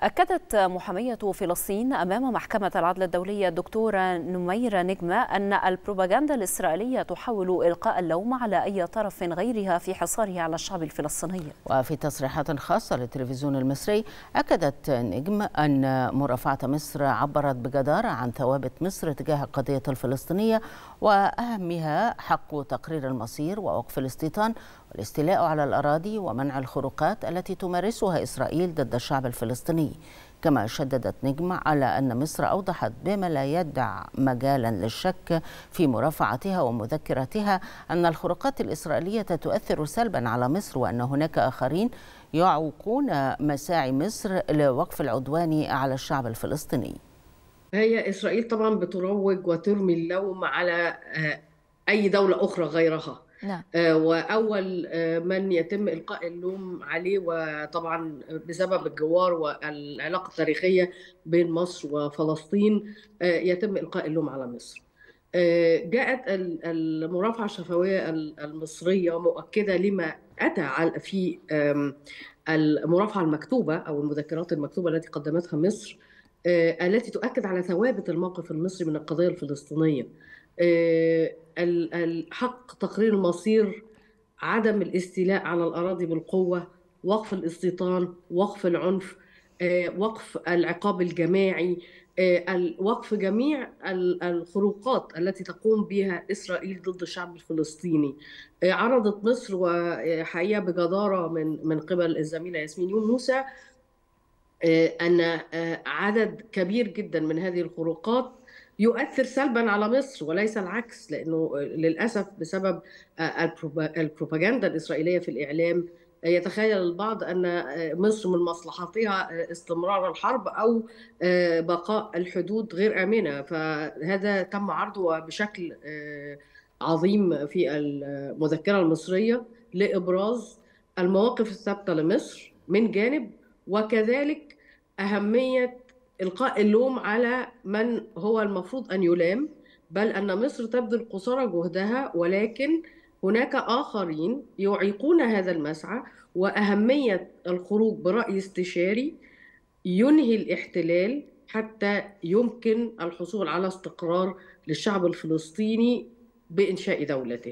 أكدت محامية فلسطين أمام محكمة العدل الدولية الدكتورة نميرة نجم أن البروباغندا الإسرائيلية تحاول إلقاء اللوم على أي طرف غيرها في حصارها على الشعب الفلسطيني. وفي تصريحات خاصة للتلفزيون المصري أكدت نجم أن مرافعة مصر عبرت بجدارة عن ثوابت مصر تجاه القضية الفلسطينية وأهمها حق تقرير المصير ووقف الاستيطان والاستيلاء على الأراضي ومنع الخروقات التي تمارسها إسرائيل ضد الشعب الفلسطيني. كما شددت نجم على أن مصر أوضحت بما لا يدع مجالا للشك في مرافعتها ومذكرتها أن الخروقات الإسرائيلية تؤثر سلبا على مصر، وأن هناك آخرين يعوقون مساعي مصر لوقف العدوان على الشعب الفلسطيني. هي إسرائيل طبعا بتروج وترمي اللوم على أي دولة أخرى غيرها. لا. وأول من يتم إلقاء اللوم عليه وطبعا بسبب الجوار والعلاقة التاريخية بين مصر وفلسطين يتم إلقاء اللوم على مصر. جاءت المرافعة الشفوية المصرية مؤكدة لما أتى في المرافعة المكتوبة أو المذكرات المكتوبة التي قدمتها مصر التي تؤكد على ثوابت الموقف المصري من القضية الفلسطينية. حق تقرير المصير، عدم الاستيلاء على الأراضي بالقوة، وقف الاستيطان، وقف العنف، وقف العقاب الجماعي، وقف جميع الخروقات التي تقوم بها إسرائيل ضد الشعب الفلسطيني. عرضت مصر وحقيقة بجدارة من قبل الزميلة ياسمين يونس أن عدد كبير جدا من هذه الخروقات يؤثر سلبا على مصر وليس العكس، لأنه للأسف بسبب البروباغندا الإسرائيلية في الإعلام يتخيل البعض أن مصر من مصلحتها استمرار الحرب أو بقاء الحدود غير آمنة، فهذا تم عرضه بشكل عظيم في المذكرة المصرية لإبراز المواقف الثابتة لمصر من جانب، وكذلك أهمية إلقاء اللوم على من هو المفروض أن يلام، بل أن مصر تبذل قصارى جهدها ولكن هناك آخرين يعيقون هذا المسعى، وأهمية الخروج برأي استشاري ينهي الاحتلال حتى يمكن الحصول على استقرار للشعب الفلسطيني بإنشاء دولته.